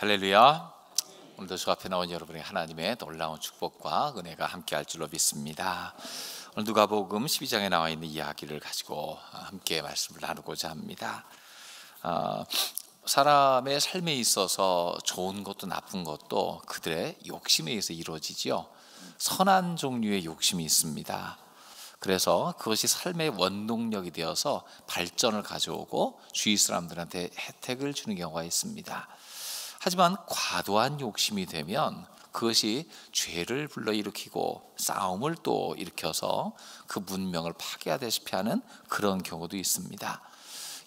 할렐루야. 오늘도 저 앞에 나온 여러분의 하나님의 놀라운 축복과 은혜가 함께할 줄로 믿습니다. 오늘 누가복음 12장에 나와 있는 이야기를 가지고 함께 말씀을 나누고자 합니다. 사람의 삶에 있어서 좋은 것도 나쁜 것도 그들의 욕심에 의해서 이루어지지요. 선한 종류의 욕심이 있습니다. 그래서 그것이 삶의 원동력이 되어서 발전을 가져오고 주위 사람들한테 혜택을 주는 경우가 있습니다. 하지만 과도한 욕심이 되면 그것이 죄를 불러일으키고 싸움을 또 일으켜서 그 문명을 파괴하다시피 하는 그런 경우도 있습니다.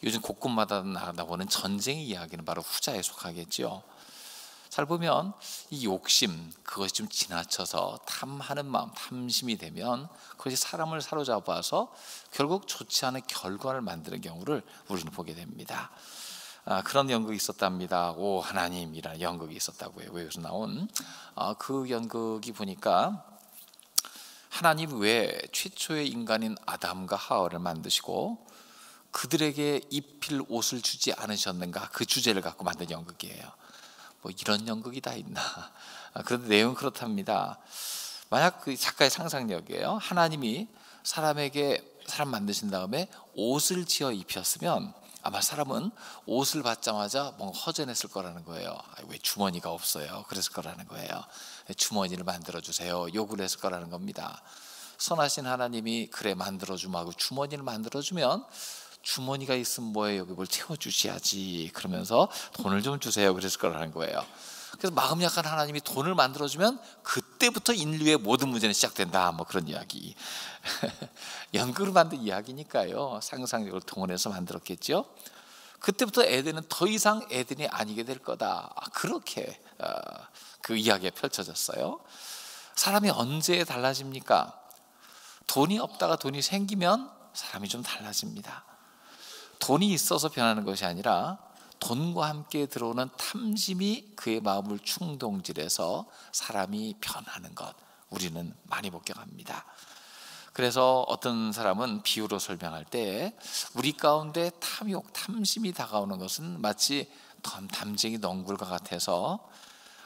요즘 곳곳마다 나오는 전쟁의 이야기는 바로 후자에 속하겠죠. 잘 보면 이 욕심, 그것이 좀 지나쳐서 탐하는 마음, 탐심이 되면 그것이 사람을 사로잡아서 결국 좋지 않은 결과를 만드는 경우를 우리는 보게 됩니다. 그런 연극이 있었답니다. 오 하나님이라는 연극이 있었다고요. 외에서 나온 그 연극이 보니까 하나님 외에 최초의 인간인 아담과 하와를 만드시고 그들에게 입힐 옷을 주지 않으셨는가, 그 주제를 갖고 만든 연극이에요. 뭐 이런 연극이 다 있나. 그런데 내용은 그렇답니다. 만약 그 작가의 상상력이에요. 하나님이 사람 만드신 다음에 옷을 지어 입혔으면 아마 사람은 옷을 받자마자 뭔가 허전했을 거라는 거예요. 왜 주머니가 없어요? 그랬을 거라는 거예요. 주머니를 만들어주세요. 요구를 했을 거라는 겁니다. 선하신 하나님이 그래 만들어주마 하고 주머니를 만들어주면 주머니가 있으면 뭐예요? 여기 뭘 채워주셔야지 그러면서 돈을 좀 주세요. 그랬을 거라는 거예요. 그래서 마음 약한 하나님이 돈을 만들어주면 그때부터 인류의 모든 문제는 시작된다, 뭐 그런 이야기. 연극으로 만든 이야기니까요. 상상력을 동원해서 만들었겠죠. 그때부터 에덴은 더 이상 에덴이 아니게 될 거다. 그렇게 그 이야기가 펼쳐졌어요. 사람이 언제 달라집니까? 돈이 없다가 돈이 생기면 사람이 좀 달라집니다. 돈이 있어서 변하는 것이 아니라 돈과 함께 들어오는 탐심이 그의 마음을 충동질해서 사람이 변하는 것, 우리는 많이 목격합니다. 그래서 어떤 사람은 비유로 설명할 때 우리 가운데 탐욕, 탐심이 다가오는 것은 마치 담쟁이 넝굴과 같아서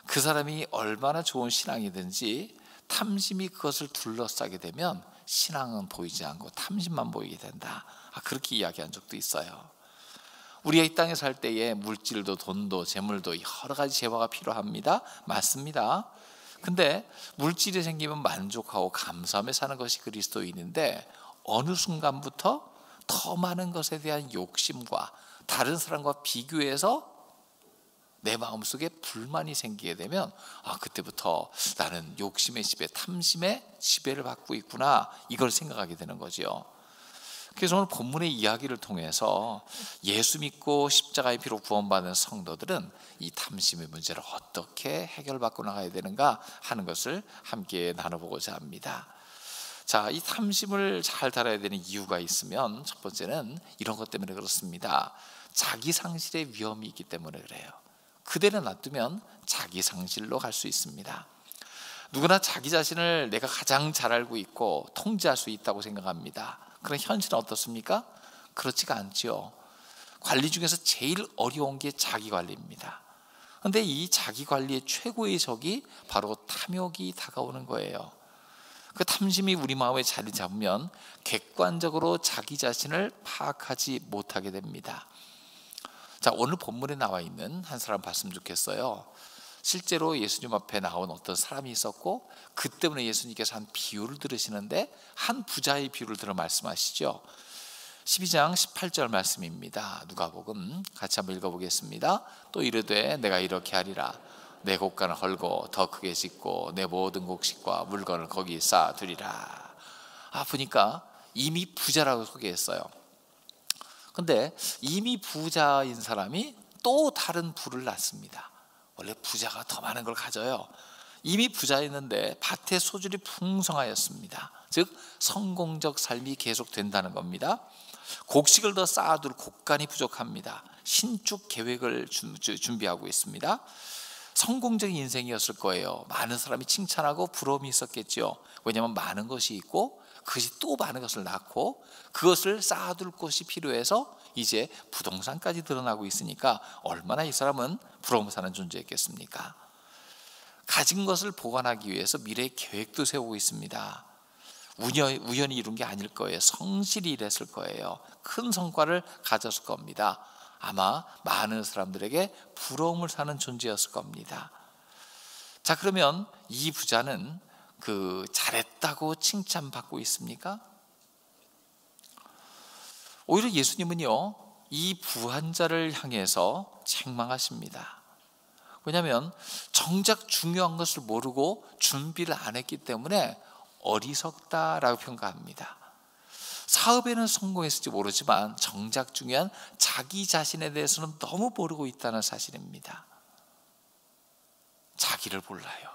그 사람이 얼마나 좋은 신앙이든지 탐심이 그것을 둘러싸게 되면 신앙은 보이지 않고 탐심만 보이게 된다. 그렇게 이야기한 적도 있어요. 우리가 이 땅에 살 때에 물질도 돈도 재물도 여러 가지 재화가 필요합니다. 맞습니다. 근데 물질이 생기면 만족하고 감사하며 사는 것이 그리스도인인데 어느 순간부터 더 많은 것에 대한 욕심과 다른 사람과 비교해서 내 마음속에 불만이 생기게 되면 그때부터 나는 욕심의 지배, 탐심의 지배를 받고 있구나, 이걸 생각하게 되는 거지요. 그래서 오늘 본문의 이야기를 통해서 예수 믿고 십자가의 피로 구원받은 성도들은 이 탐심의 문제를 어떻게 해결받고 나가야 되는가 하는 것을 함께 나눠보고자 합니다. 자, 이 탐심을 잘 다뤄야 되는 이유가 있으면 첫 번째는 이런 것 때문에 그렇습니다. 자기 상실의 위험이 있기 때문에 그래요. 그대로 놔두면 자기 상실로 갈 수 있습니다. 누구나 자기 자신을 내가 가장 잘 알고 있고 통제할 수 있다고 생각합니다. 그런 현실은 어떻습니까? 그렇지가 않죠. 관리 중에서 제일 어려운 게 자기 관리입니다. 그런데 이 자기 관리의 최고의 적이 바로 탐욕이 다가오는 거예요. 그 탐심이 우리 마음에 자리 잡으면 객관적으로 자기 자신을 파악하지 못하게 됩니다. 자, 오늘 본문에 나와 있는 한 사람 봤으면 좋겠어요. 실제로 예수님 앞에 나온 어떤 사람이 있었고 그 때문에 예수님께서 한 비유를 들으시는데 한 부자의 비유를 들어 말씀하시죠. 12장 18절 말씀입니다. 누가복음 같이 한번 읽어보겠습니다. 또 이르되 내가 이렇게 하리라. 내 곡간을 헐고 더 크게 짓고 내 모든 곡식과 물건을 거기 쌓아두리라. 보니까 이미 부자라고 소개했어요. 근데 이미 부자인 사람이 또 다른 부를 낳습니다. 원래 부자가 더 많은 걸 가져요. 이미 부자였는데 밭에 소줄이 풍성하였습니다. 즉 성공적 삶이 계속된다는 겁니다. 곡식을 더 쌓아둘 곡간이 부족합니다. 신축 계획을 준비하고 있습니다. 성공적인 인생이었을 거예요. 많은 사람이 칭찬하고 부러움이 있었겠죠. 왜냐하면 많은 것이 있고 그것이 또 많은 것을 낳고 그것을 쌓아둘 곳이 필요해서 이제 부동산까지 드러나고 있으니까 얼마나 이 사람은 부러움사는 존재였겠습니까? 가진 것을 보관하기 위해서 미래의 계획도 세우고 있습니다. 우연히 이룬 게 아닐 거예요. 성실히 일했을 거예요. 큰 성과를 가졌을 겁니다. 아마 많은 사람들에게 부러움을 사는 존재였을 겁니다. 자, 그러면 이 부자는 그 잘했다고 칭찬받고 있습니까? 오히려 예수님은요, 이 부한 자를 향해서 책망하십니다. 왜냐하면 정작 중요한 것을 모르고 준비를 안 했기 때문에 어리석다라고 평가합니다. 사업에는 성공했을지 모르지만 정작 중요한 자기 자신에 대해서는 너무 모르고 있다는 사실입니다. 자기를 몰라요.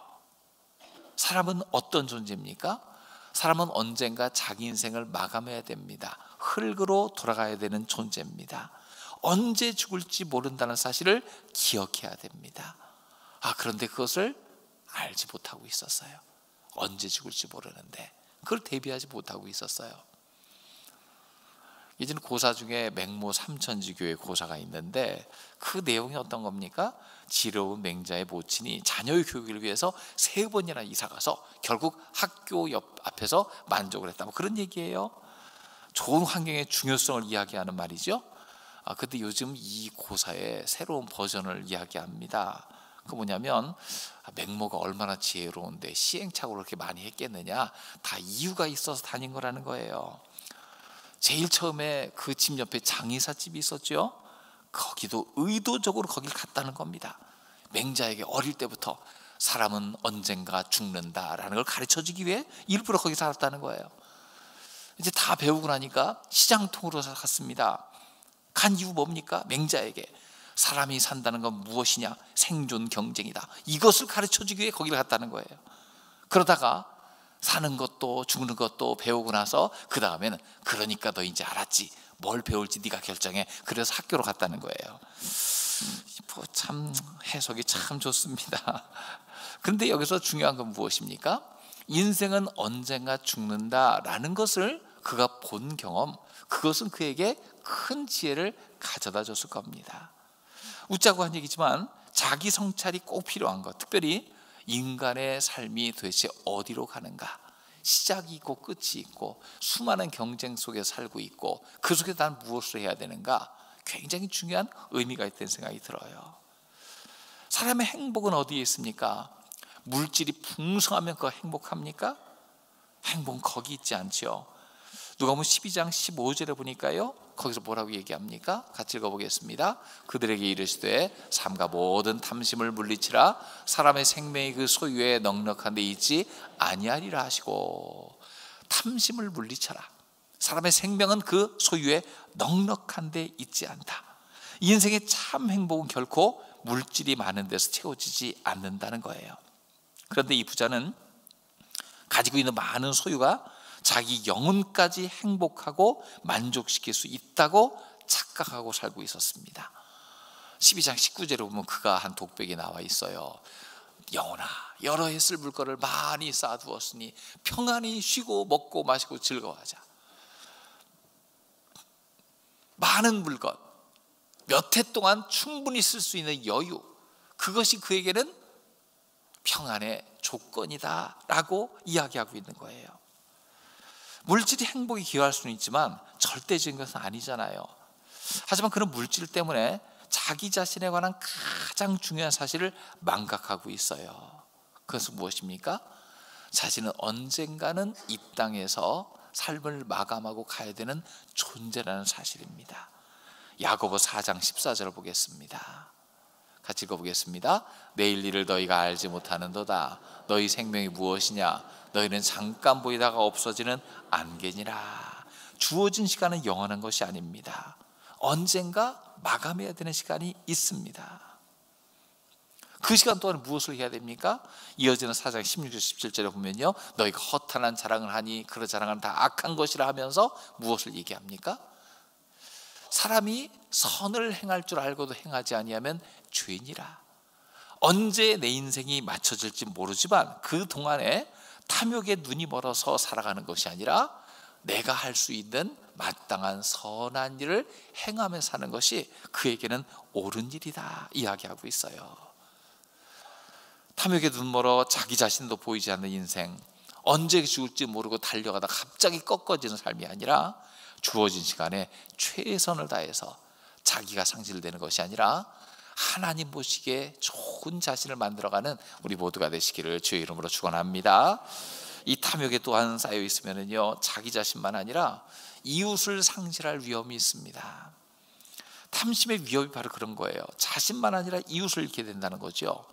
사람은 어떤 존재입니까? 사람은 언젠가 자기 인생을 마감해야 됩니다. 흙으로 돌아가야 되는 존재입니다. 언제 죽을지 모른다는 사실을 기억해야 됩니다. 그런데 그것을 알지 못하고 있었어요. 언제 죽을지 모르는데 그걸 대비하지 못하고 있었어요. 예전 고사 중에 맹모 삼천지교의 고사가 있는데 그 내용이 어떤 겁니까? 지혜로운 맹자의 모친이 자녀의 교육을 위해서 3번이나 이사가서 결국 학교 옆 앞에서 만족을 했다, 뭐 그런 얘기예요. 좋은 환경의 중요성을 이야기하는 말이죠. 근데 요즘 이 고사의 새로운 버전을 이야기합니다. 그 뭐냐면 맹모가 얼마나 지혜로운데 시행착오를 그렇게 많이 했겠느냐, 다 이유가 있어서 다닌 거라는 거예요. 제일 처음에 그 집 옆에 장의사 집이 있었죠. 거기도 의도적으로 거길 갔다는 겁니다. 맹자에게 어릴 때부터 사람은 언젠가 죽는다라는 걸 가르쳐주기 위해 일부러 거기 살았다는 거예요. 이제 다 배우고 나니까 시장통으로 갔습니다. 간 이유 뭡니까? 맹자에게 사람이 산다는 건 무엇이냐, 생존 경쟁이다, 이것을 가르쳐주기 위해 거기를 갔다는 거예요. 그러다가 사는 것도 죽는 것도 배우고 나서 그 다음에는 그러니까 너 이제 알았지, 뭘 배울지 네가 결정해, 그래서 학교로 갔다는 거예요. 뭐 참 해석이 참 좋습니다. 그런데 여기서 중요한 건 무엇입니까? 인생은 언젠가 죽는다라는 것을 그가 본 경험, 그것은 그에게 큰 지혜를 가져다 줬을 겁니다. 웃자고 한 얘기지만 자기 성찰이 꼭 필요한 것, 특별히 인간의 삶이 도대체 어디로 가는가, 시작이 있고 끝이 있고 수많은 경쟁 속에 살고 있고 그 속에 난 무엇을 해야 되는가, 굉장히 중요한 의미가 있다는 생각이 들어요. 사람의 행복은 어디에 있습니까? 물질이 풍성하면 그거 행복합니까? 행복은 거기 있지 않죠. 누가복음 12장 15절에 보니까요, 거기서 뭐라고 얘기합니까? 같이 읽어보겠습니다. 그들에게 이르시되 삶과 모든 탐심을 물리치라, 사람의 생명이 그 소유에 넉넉한 데 있지 아니하리라 하시고. 탐심을 물리쳐라. 사람의 생명은 그 소유에 넉넉한 데 있지 않다. 인생의 참 행복은 결코 물질이 많은 데서 채워지지 않는다는 거예요. 그런데 이 부자는 가지고 있는 많은 소유가 자기 영혼까지 행복하고 만족시킬 수 있다고 착각하고 살고 있었습니다. 12장 19절에 보면 그가 한 독백이 나와 있어요. 영혼아, 여러 해 쓸 물건을 많이 쌓아두었으니 평안히 쉬고 먹고 마시고 즐거워하자. 많은 물건, 몇 해 동안 충분히 쓸 수 있는 여유, 그것이 그에게는 평안의 조건이다 라고 이야기하고 있는 거예요. 물질이 행복에 기여할 수는 있지만 절대적인 것은 아니잖아요. 하지만 그런 물질 때문에 자기 자신에 관한 가장 중요한 사실을 망각하고 있어요. 그것은 무엇입니까? 자신은 언젠가는 이 땅에서 삶을 마감하고 가야 되는 존재라는 사실입니다. 야고보 4장 14절을 보겠습니다. 같이 읽어보겠습니다. 내일 일을 너희가 알지 못하는도다. 너희 생명이 무엇이냐, 너희는 잠깐 보이다가 없어지는 안개니라. 주어진 시간은 영원한 것이 아닙니다. 언젠가 마감해야 되는 시간이 있습니다. 그 시간 동안 무엇을 해야 됩니까? 이어지는 4장 16절 17절에 보면요, 너희가 허탄한 자랑을 하니 그런 자랑은 다 악한 것이라 하면서 무엇을 얘기합니까? 사람이 선을 행할 줄 알고도 행하지 아니하면 죄니라. 언제 내 인생이 맞춰질지 모르지만 그동안에 탐욕에 눈이 멀어서 살아가는 것이 아니라 내가 할 수 있는 마땅한 선한 일을 행하며 사는 것이 그에게는 옳은 일이다 이야기하고 있어요. 탐욕에 눈멀어 자기 자신도 보이지 않는 인생, 언제 죽을지 모르고 달려가다 갑자기 꺾어지는 삶이 아니라 주어진 시간에 최선을 다해서 자기가 상실되는 것이 아니라 하나님 보시기에 좋은 자신을 만들어가는 우리 모두가 되시기를 주의 이름으로 축원합니다. 이 탐욕에 또한 쌓여 있으면요, 자기 자신만 아니라 이웃을 상실할 위험이 있습니다. 탐심의 위협이 바로 그런 거예요. 자신만 아니라 이웃을 잃게 된다는 거죠.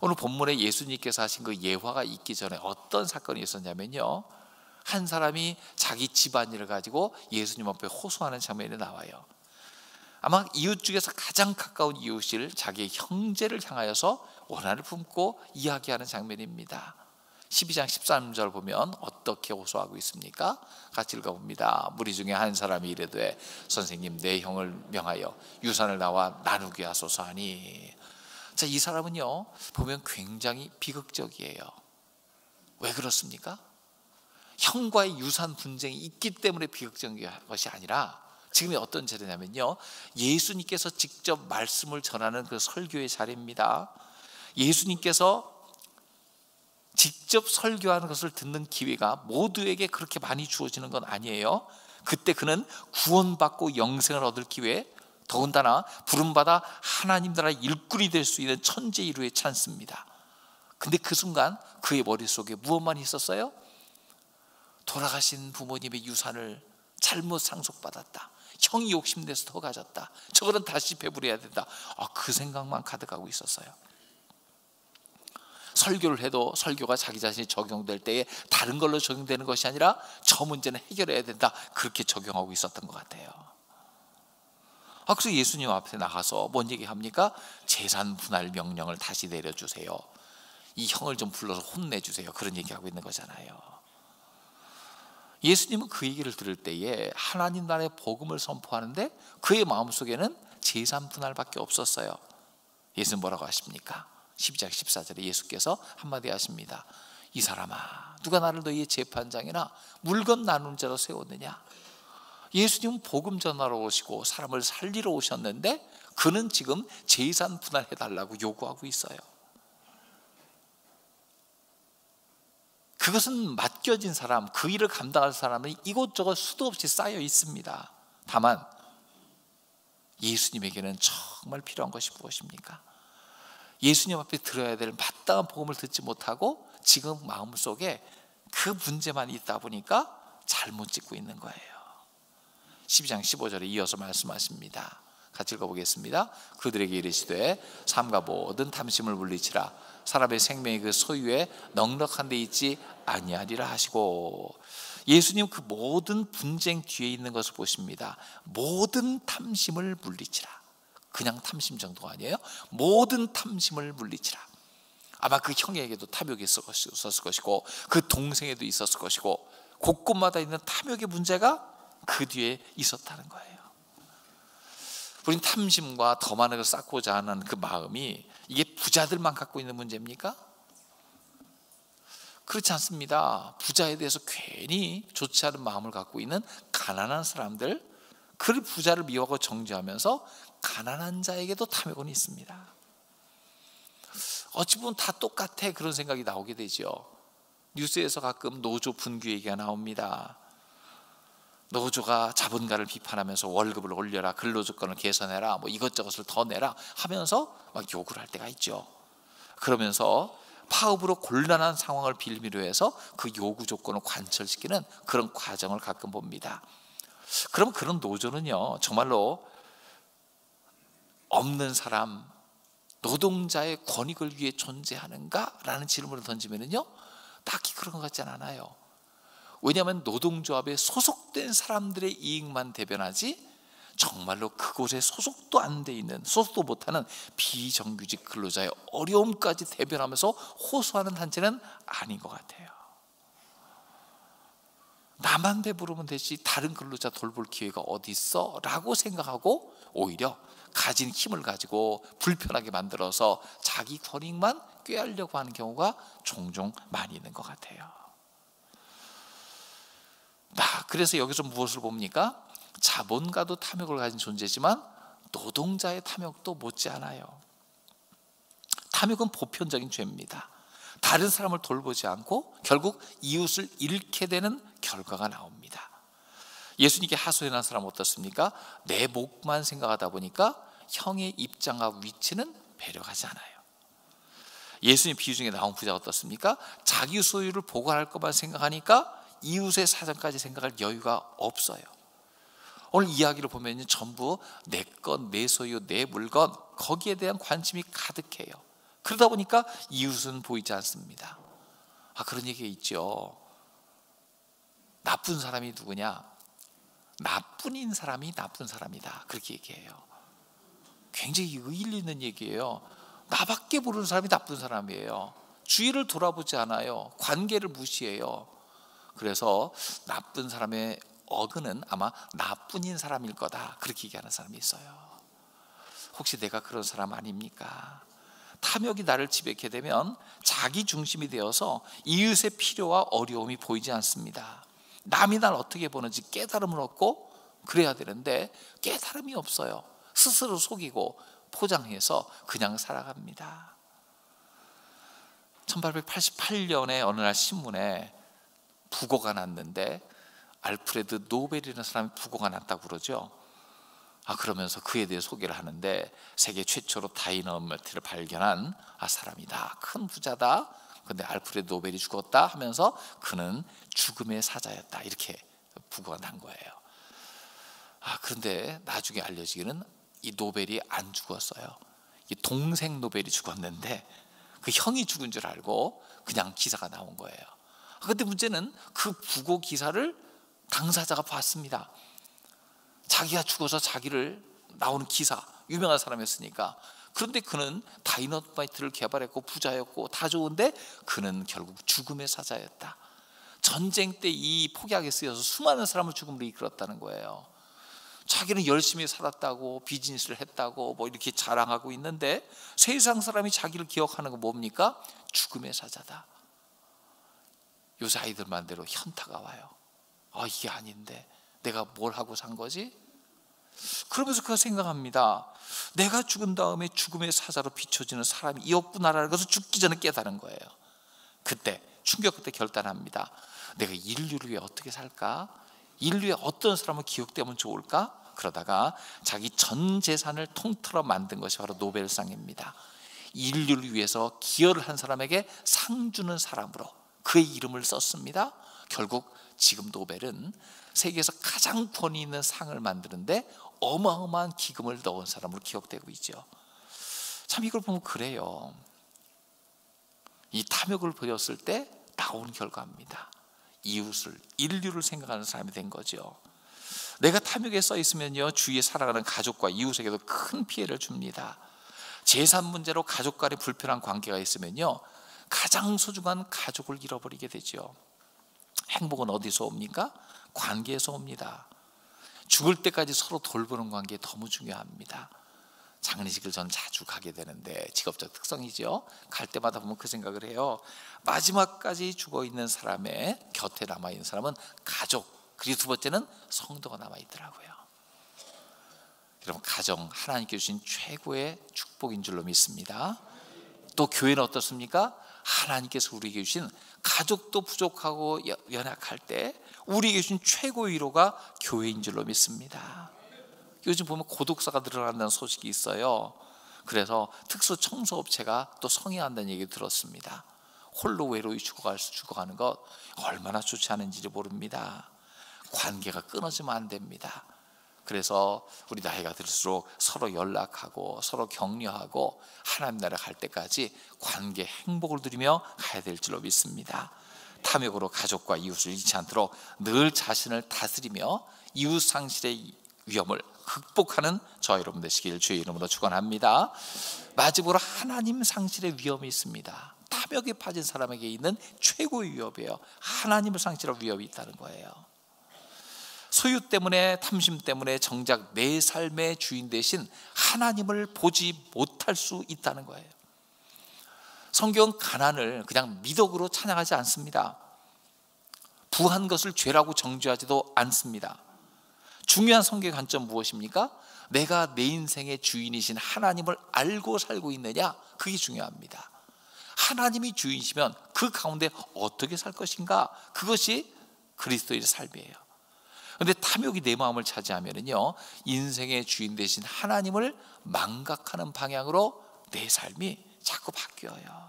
오늘 본문에 예수님께서 하신 그 예화가 있기 전에 어떤 사건이 있었냐면요, 한 사람이 자기 집안일을 가지고 예수님 앞에 호소하는 장면이 나와요. 아마 이웃 중에서 가장 가까운 이웃을 자기의 형제를 향하여서 원한을 품고 이야기하는 장면입니다. 12장 13절 보면 어떻게 호소하고 있습니까? 같이 읽어봅니다. 무리 중에 한 사람이 이르되 선생님 내 형을 명하여 유산을 나와 나누게 하소서 하니. 자, 이 사람은요 보면 굉장히 비극적이에요. 왜 그렇습니까? 형과의 유산 분쟁이 있기 때문에 비극적인 것이 아니라 지금이 어떤 자리냐면요, 예수님께서 직접 말씀을 전하는 그 설교의 자리입니다. 예수님께서 직접 설교하는 것을 듣는 기회가 모두에게 그렇게 많이 주어지는 건 아니에요. 그때 그는 구원받고 영생을 얻을 기회, 더군다나 부름받아 하나님 나라 일꾼이 될 수 있는 천재이루의 찬스입니다. 근데 그 순간 그의 머릿속에 무엇만 있었어요? 돌아가신 부모님의 유산을 잘못 상속받았다, 형이 욕심내서 더 가졌다, 저거는 다시 배부려야 된다, 그 생각만 가득하고 있었어요. 설교를 해도 설교가 자기 자신이 적용될 때에 다른 걸로 적용되는 것이 아니라 저 문제는 해결해야 된다, 그렇게 적용하고 있었던 것 같아요. 그래서 예수님 앞에 나가서 뭔 얘기합니까? 재산 분할 명령을 다시 내려주세요, 이 형을 좀 불러서 혼내주세요, 그런 얘기하고 있는 거잖아요. 예수님은 그 얘기를 들을 때에 하나님 나라의 복음을 선포하는데 그의 마음속에는 재산 분할밖에 없었어요. 예수님 뭐라고 하십니까? 12장 14절에 예수께서 한마디 하십니다. 이 사람아 누가 나를 너희의 재판장이나 물건 나누는 자로 세웠느냐. 예수님은 복음 전하러 오시고 사람을 살리러 오셨는데 그는 지금 재산 분할해달라고 요구하고 있어요. 그것은 맡겨진 사람, 그 일을 감당할 사람은 이곳저곳 수도 없이 쌓여 있습니다. 다만 예수님에게는 정말 필요한 것이 무엇입니까? 예수님 앞에 들어야 될 마땅한 복음을 듣지 못하고 지금 마음속에 그 문제만 있다 보니까 잘못 짚고 있는 거예요. 12장 15절에 이어서 말씀하십니다. 같이 읽어보겠습니다. 그들에게 이르시되 삼가 모든 탐심을 물리치라, 사람의 생명이 그 소유에 넉넉한 데 있지 아니하리라 하시고. 예수님 그 모든 분쟁 뒤에 있는 것을 보십니다. 모든 탐심을 물리치라, 그냥 탐심 정도가 아니에요. 모든 탐심을 물리치라. 아마 그 형에게도 탐욕이 있었을 것이고 그 동생에도 있었을 것이고 곳곳마다 있는 탐욕의 문제가 그 뒤에 있었다는 거예요. 우린 탐심과 더 많은 걸 쌓고자 하는 그 마음이 이게 부자들만 갖고 있는 문제입니까? 그렇지 않습니다. 부자에 대해서 괜히 좋지 않은 마음을 갖고 있는 가난한 사람들, 그 부자를 미워하고 정죄하면서 가난한 자에게도 탐욕은 있습니다. 어찌 보면 다 똑같아, 그런 생각이 나오게 되죠. 뉴스에서 가끔 노조 분규 얘기가 나옵니다. 노조가 자본가를 비판하면서 월급을 올려라, 근로조건을 개선해라, 뭐 이것저것을 더 내라 하면서 막 요구를 할 때가 있죠. 그러면서 파업으로 곤란한 상황을 빌미로 해서 그 요구 조건을 관철시키는 그런 과정을 가끔 봅니다. 그럼 그런 노조는요 정말로 없는 사람, 노동자의 권익을 위해 존재하는가라는 질문을 던지면은요 딱히 그런 것 같지는 않아요. 왜냐하면 노동조합에 소속된 사람들의 이익만 대변하지 정말로 그곳에 소속도 안 돼 있는, 소속도 못하는 비정규직 근로자의 어려움까지 대변하면서 호소하는 단체는 아닌 것 같아요. 나만 배부르면 되지 다른 근로자 돌볼 기회가 어디 있어? 라고 생각하고 오히려 가진 힘을 가지고 불편하게 만들어서 자기 권익만 꾀하려고 하는 경우가 종종 많이 있는 것 같아요. 그래서 여기서 무엇을 봅니까? 자본가도 탐욕을 가진 존재지만 노동자의 탐욕도 못지않아요. 탐욕은 보편적인 죄입니다. 다른 사람을 돌보지 않고 결국 이웃을 잃게 되는 결과가 나옵니다. 예수님께 하소연한 사람은 어떻습니까? 내 목만 생각하다 보니까 형의 입장과 위치는 배려하지 않아요. 예수님 비유 중에 나온 부자가 어떻습니까? 자기 소유를 보관할 것만 생각하니까 이웃의 사정까지 생각할 여유가 없어요. 오늘 이야기를 보면 전부 내 것, 내 소유, 내 물건, 거기에 대한 관심이 가득해요. 그러다 보니까 이웃은 보이지 않습니다. 그런 얘기가 있죠. 나쁜 사람이 누구냐? 나뿐인 사람이 나쁜 사람이다. 그렇게 얘기해요. 굉장히 의리 있는 얘기예요. 나밖에 모르는 사람이 나쁜 사람이에요. 주위를 돌아보지 않아요. 관계를 무시해요. 그래서 나쁜 사람의 어근은 아마 나뿐인 사람일 거다. 그렇게 얘기하는 사람이 있어요. 혹시 내가 그런 사람 아닙니까? 탐욕이 나를 지배하게 되면 자기 중심이 되어서 이웃의 필요와 어려움이 보이지 않습니다. 남이 날 어떻게 보는지 깨달음을 얻고 그래야 되는데 깨달음이 없어요. 스스로 속이고 포장해서 그냥 살아갑니다. 1888년에 어느 날 신문에 부고가 났는데 알프레드 노벨이라는 사람이 부고가 났다고 그러죠. 그러면서 그에 대해 소개를 하는데 세계 최초로 다이너마이트를 발견한 사람이다. 큰 부자다. 근데 알프레드 노벨이 죽었다 하면서 그는 죽음의 사자였다. 이렇게 부고가 난 거예요. 그런데 나중에 알려지기는 이 노벨이 안 죽었어요. 이 동생 노벨이 죽었는데 그 형이 죽은 줄 알고 그냥 기사가 나온 거예요. 그런데 문제는 그 부고 기사를 당사자가 봤습니다. 자기가 죽어서 자기를 나오는 기사, 유명한 사람이었으니까. 그런데 그는 다이너마이트를 개발했고 부자였고 다 좋은데 그는 결국 죽음의 사자였다. 전쟁 때 이 폭약에 쓰여서 수많은 사람을 죽음으로 이끌었다는 거예요. 자기는 열심히 살았다고 비즈니스를 했다고 뭐 이렇게 자랑하고 있는데 세상 사람이 자기를 기억하는 건 뭡니까? 죽음의 사자다. 요새 아이들만 대로 현타가 와요. 이게 아닌데 내가 뭘 하고 산 거지? 그러면서 그가 생각합니다. 내가 죽은 다음에 죽음의 사자로 비춰지는 사람이 이었구나라는 것을 죽기 전에 깨달은 거예요. 그때 충격 그때 결단합니다. 내가 인류를 위해 어떻게 살까? 인류의 어떤 사람을 기억되면 좋을까? 그러다가 자기 전 재산을 통틀어 만든 것이 바로 노벨상입니다. 인류를 위해서 기여를 한 사람에게 상 주는 사람으로 그의 이름을 썼습니다. 결국 지금 노벨은 세계에서 가장 권위 있는 상을 만드는데 어마어마한 기금을 넣은 사람으로 기억되고 있죠. 참 이걸 보면 그래요. 이 탐욕을 보였을 때 나온 결과입니다. 이웃을, 인류를 생각하는 사람이 된 거죠. 내가 탐욕에 써 있으면요, 주위에 살아가는 가족과 이웃에게도 큰 피해를 줍니다. 재산 문제로 가족 간의 불편한 관계가 있으면요, 가장 소중한 가족을 잃어버리게 되죠. 행복은 어디서 옵니까? 관계에서 옵니다. 죽을 때까지 서로 돌보는 관계 너무 중요합니다. 장례식을 전 자주 가게 되는데 직업적 특성이죠. 갈 때마다 보면 그 생각을 해요. 마지막까지 죽어있는 사람의 곁에 남아있는 사람은 가족, 그리고 두 번째는 성도가 남아있더라고요. 여러분, 가정 하나님께 주신 최고의 축복인 줄로 믿습니다. 또 교회는 어떻습니까? 하나님께서 우리에게 주신 가족도 부족하고 연약할 때 우리에게 주신 최고의 위로가 교회인 줄로 믿습니다. 요즘 보면 고독사가 늘어난다는 소식이 있어요. 그래서 특수 청소업체가 또 성행한다는 얘기를 들었습니다. 홀로 외로이 죽어가는 것 얼마나 좋지 않은지 모릅니다. 관계가 끊어지면 안 됩니다. 그래서 우리 나이가 들수록 서로 연락하고 서로 격려하고 하나님 나라 갈 때까지 관계 행복을 누리며 가야 될 줄로 믿습니다. 탐욕으로 가족과 이웃을 잃지 않도록 늘 자신을 다스리며 이웃 상실의 위험을 극복하는 저와 여러분 되시길 주의 이름으로 축원합니다. 마지막으로 하나님 상실의 위험이 있습니다. 탐욕에 빠진 사람에게 있는 최고의 위협이에요. 하나님을 상실할 위협이 있다는 거예요. 소유 때문에, 탐심 때문에 정작 내 삶의 주인 대신 하나님을 보지 못할 수 있다는 거예요. 성경은 가난을 그냥 미덕으로 찬양하지 않습니다. 부한 것을 죄라고 정죄하지도 않습니다. 중요한 성경의 관점 무엇입니까? 내가 내 인생의 주인이신 하나님을 알고 살고 있느냐, 그게 중요합니다. 하나님이 주인이시면 그 가운데 어떻게 살 것인가, 그것이 그리스도의 삶이에요. 그런데 탐욕이 내 마음을 차지하면요, 인생의 주인 되신 하나님을 망각하는 방향으로 내 삶이 자꾸 바뀌어요.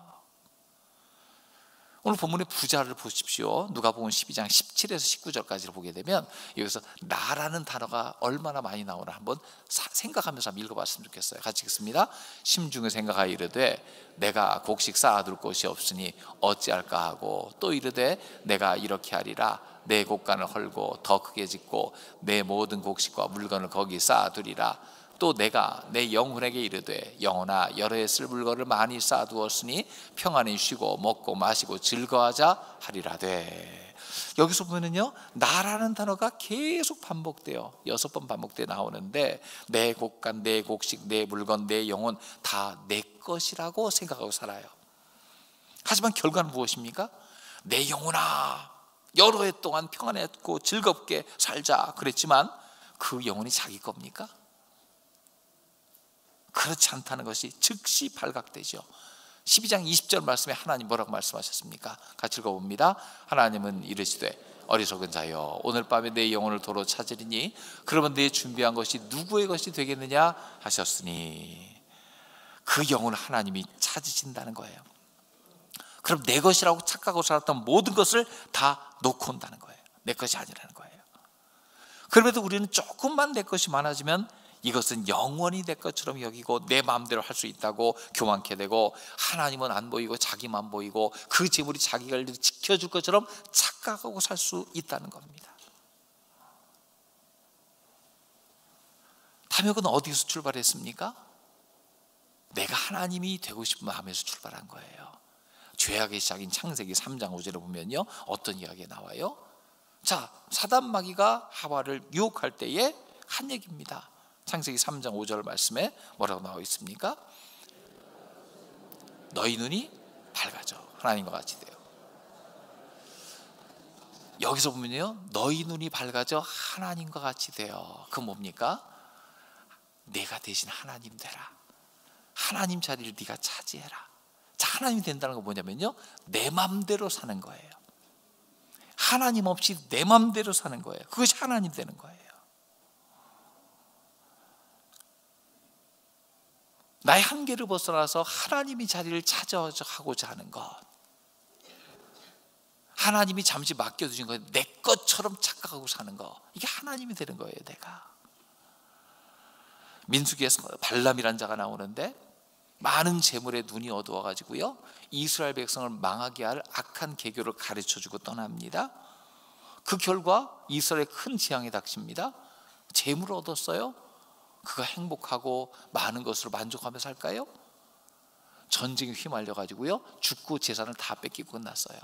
오늘 본문의 부자를 보십시오. 누가복음 12장 17에서 19절까지를 보게 되면 여기서 나라는 단어가 얼마나 많이 나오나 한번 생각하면서 한번 읽어봤으면 좋겠어요. 같이 읽습니다. 심중에 생각하여 이르되 내가 곡식 쌓아둘 곳이 없으니 어찌할까 하고, 또 이르되 내가 이렇게 하리라. 내 곡간을 헐고 더 크게 짓고 내 모든 곡식과 물건을 거기 쌓아두리라. 또 내가 내 영혼에게 이르되 영혼아 여러에 쓸 물건을 많이 쌓아두었으니 평안히 쉬고 먹고 마시고 즐거워하자 하리라되. 여기서 보면요, 나라는 단어가 계속 반복돼요. 6번 반복돼 나오는데 내 곡간, 내 곡식, 내 물건, 내 영혼 다 내 것이라고 생각하고 살아요. 하지만 결과는 무엇입니까? 내 영혼아 여러 해 동안 평안했고 즐겁게 살자 그랬지만 그 영혼이 자기 겁니까? 그렇지 않다는 것이 즉시 발각되죠. 12장 20절 말씀에 하나님 뭐라고 말씀하셨습니까? 같이 읽어봅니다. 하나님은 이르시되 어리석은 자여 오늘 밤에 내 영혼을 도로 찾으리니 그러면 내 준비한 것이 누구의 것이 되겠느냐 하셨으니, 그 영혼을 하나님이 찾으신다는 거예요. 그럼 내 것이라고 착각하고 살았던 모든 것을 다 놓고 온다는 거예요. 내 것이 아니라는 거예요. 그럼에도 우리는 조금만 내 것이 많아지면 이것은 영원히 내 것처럼 여기고 내 마음대로 할 수 있다고 교만케 되고, 하나님은 안 보이고 자기만 보이고 그 재물이 자기를 지켜줄 것처럼 착각하고 살 수 있다는 겁니다. 탐욕은 어디서 출발했습니까? 내가 하나님이 되고 싶은 마음에서 출발한 거예요. 죄악의 시작인 창세기 3장 5절을 보면요, 어떤 이야기가 나와요? 자, 사단 마귀가 하와를 유혹할 때의 한 얘기입니다. 창세기 3장 5절 말씀에 뭐라고 나와 있습니까? 너희 눈이 밝아져 하나님과 같이 돼요. 여기서 보면요, 너희 눈이 밝아져 하나님과 같이 돼요. 그 뭡니까? 내가 대신 하나님 되라. 하나님 자리를 네가 차지해라. 자, 하나님이 된다는 건 뭐냐면요, 내 맘대로 사는 거예요. 하나님 없이 내 맘대로 사는 거예요. 그것이 하나님 되는 거예요. 나의 한계를 벗어나서 하나님이 자리를 차지하고자 하는 것, 하나님이 잠시 맡겨두신 것, 내 것처럼 착각하고 사는 것, 이게 하나님이 되는 거예요. 내가 민수기에서 발람이라는 자가 나오는데 많은 재물에 눈이 어두워가지고요, 이스라엘 백성을 망하게 할 악한 계교를 가르쳐주고 떠납니다. 그 결과 이스라엘에 큰 재앙이 닥칩니다. 재물을 얻었어요. 그가 행복하고 많은 것으로 만족하며 살까요? 전쟁에 휘말려가지고요, 죽고 재산을 다 뺏기고 끝났어요.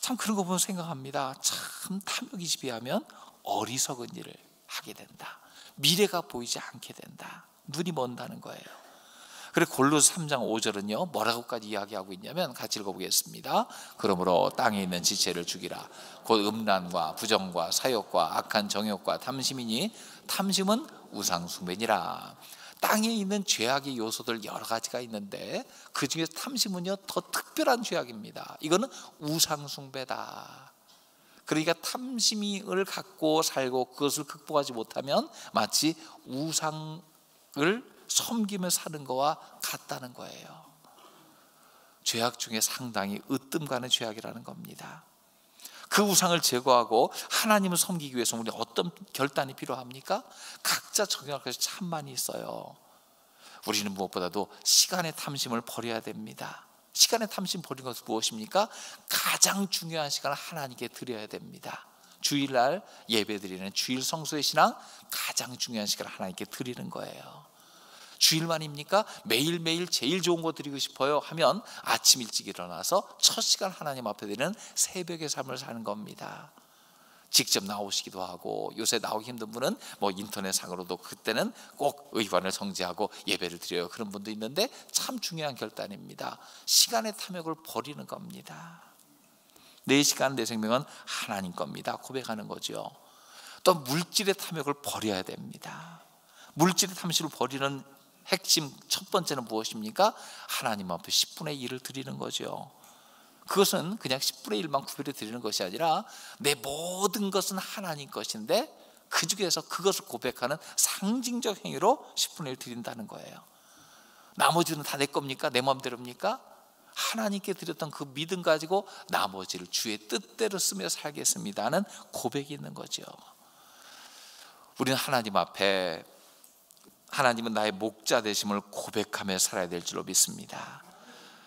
참 그런 거 보면 생각합니다. 참 탐욕이 지배하면 어리석은 일을 하게 된다. 미래가 보이지 않게 된다. 눈이 먼다는 거예요. 그리고 골로새 3장 5절은요 뭐라고까지 이야기하고 있냐면, 같이 읽어보겠습니다. 그러므로 땅에 있는 지체를 죽이라. 곧 음란과 부정과 사욕과 악한 정욕과 탐심이니 탐심은 우상숭배니라. 땅에 있는 죄악의 요소들 여러 가지가 있는데 그중에서 탐심은요 더 특별한 죄악입니다. 이거는 우상숭배다. 그러니까 탐심을 갖고 살고 그것을 극복하지 못하면 마치 우상을 섬기며 사는 거와 같다는 거예요. 죄악 중에 상당히 으뜸가는 죄악이라는 겁니다. 그 우상을 제거하고 하나님을 섬기기 위해서 우리 어떤 결단이 필요합니까? 각자 적용할 것이 참 많이 있어요. 우리는 무엇보다도 시간의 탐심을 버려야 됩니다. 시간의 탐심 버린 것은 무엇입니까? 가장 중요한 시간을 하나님께 드려야 됩니다. 주일날 예배드리는 주일 성수의 신앙, 가장 중요한 시간을 하나님께 드리는 거예요. 주일만입니까? 매일매일 제일 좋은 거 드리고 싶어요 하면 아침 일찍 일어나서 첫 시간 하나님 앞에 드리는 새벽의 삶을 사는 겁니다. 직접 나오시기도 하고, 요새 나오기 힘든 분은 뭐 인터넷상으로도 그때는 꼭 의관을 성지하고 예배를 드려요 그런 분도 있는데, 참 중요한 결단입니다. 시간의 탐욕을 버리는 겁니다. 내 시간, 내 생명은 하나님 겁니다. 고백하는 거죠. 또 물질의 탐욕을 버려야 됩니다. 물질의 탐심을 버리는 핵심 첫 번째는 무엇입니까? 하나님 앞에 10분의 1을 드리는 거죠. 그것은 그냥 10분의 1만 구별해 드리는 것이 아니라 내 모든 것은 하나님 것인데 그 중에서 그것을 고백하는 상징적 행위로 10분의 1 드린다는 거예요. 나머지는 다 내 겁니까? 내 마음대로입니까? 하나님께 드렸던 그 믿음 가지고 나머지를 주의 뜻대로 쓰며 살겠습니다 하는 고백이 있는 거죠. 우리는 하나님 앞에 하나님은 나의 목자 되심을 고백하며 살아야 될 줄로 믿습니다.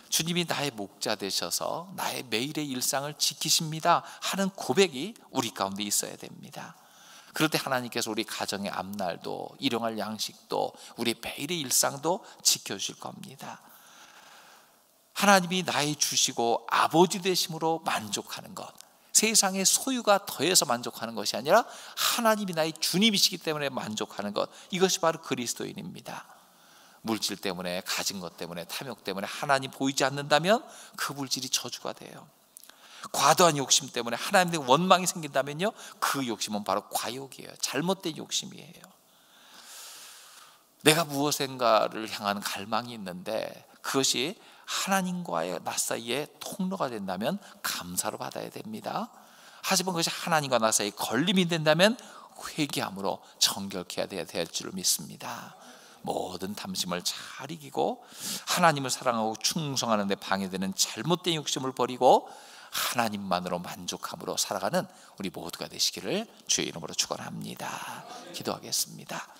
주님이 나의 목자 되셔서 나의 매일의 일상을 지키십니다 하는 고백이 우리 가운데 있어야 됩니다. 그럴 때 하나님께서 우리 가정의 앞날도 일용할 양식도 우리 매일의 일상도 지켜주실 겁니다. 하나님이 나의 주시고 아버지 되심으로 만족하는 것, 세상의 소유가 더해서 만족하는 것이 아니라 하나님이 나의 주님이시기 때문에 만족하는 것, 이것이 바로 그리스도인입니다. 물질 때문에, 가진 것 때문에, 탐욕 때문에 하나님 보이지 않는다면 그 물질이 저주가 돼요. 과도한 욕심 때문에 하나님의 원망이 생긴다면요, 그 욕심은 바로 과욕이에요. 잘못된 욕심이에요. 내가 무엇인가를 향한 갈망이 있는데 그것이 하나님과의 나 사이에 통로가 된다면 감사로 받아야 됩니다. 하지만 그것이 하나님과 나 사이에 걸림이 된다면 회개함으로 정결케 해야 될 줄을 믿습니다. 모든 탐심을 잘 이기고 하나님을 사랑하고 충성하는 데 방해되는 잘못된 욕심을 버리고 하나님만으로 만족함으로 살아가는 우리 모두가 되시기를 주의 이름으로 축원합니다. 기도하겠습니다.